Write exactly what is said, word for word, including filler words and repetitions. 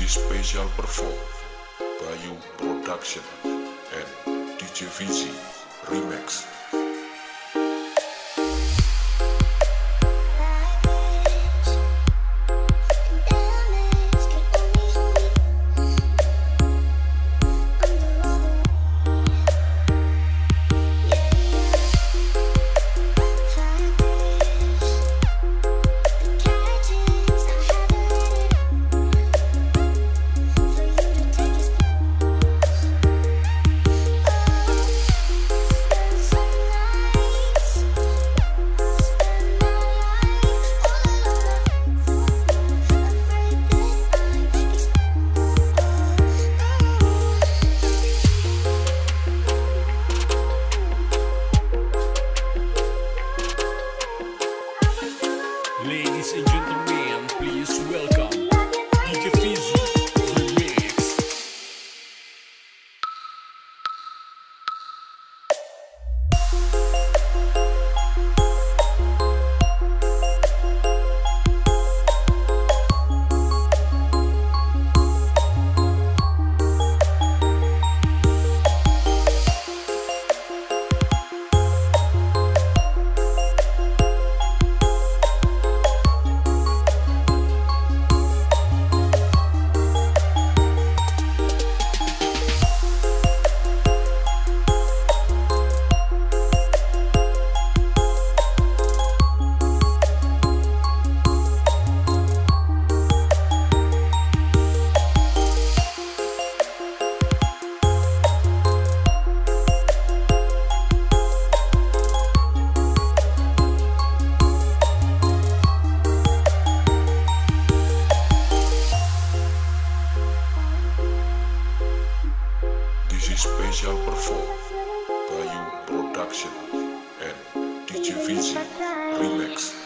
This is special performed by you production and D J V G remix. Ladies and gentlemen, please welcome D J Fizz remix. Special performed by you production and D J V G remix.